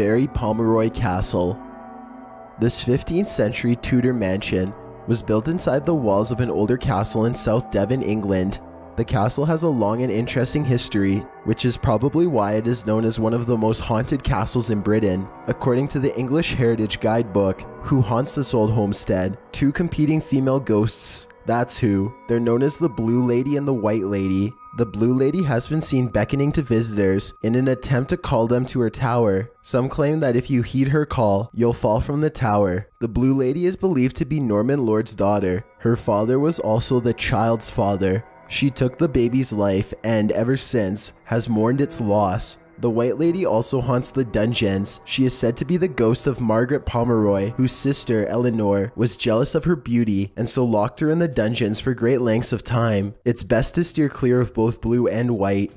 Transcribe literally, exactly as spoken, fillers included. Berry Pomeroy Castle. This fifteenth century Tudor mansion was built inside the walls of an older castle in South Devon, England. The castle has a long and interesting history, which is probably why it is known as one of the most haunted castles in Britain. According to the English Heritage Guidebook, Who Haunts This Old Homestead? Two competing female ghosts, that's who. They're known as the Blue Lady and the White Lady. The Blue Lady has been seen beckoning to visitors in an attempt to call them to her tower. Some claim that if you heed her call, you'll fall from the tower. The Blue Lady is believed to be Norman Lord's daughter. Her father was also the child's father. She took the baby's life and, ever since, has mourned its loss. The White Lady also haunts the dungeons. She is said to be the ghost of Margaret Pomeroy, whose sister, Eleanor, was jealous of her beauty and so locked her in the dungeons for great lengths of time. It's best to steer clear of both blue and white.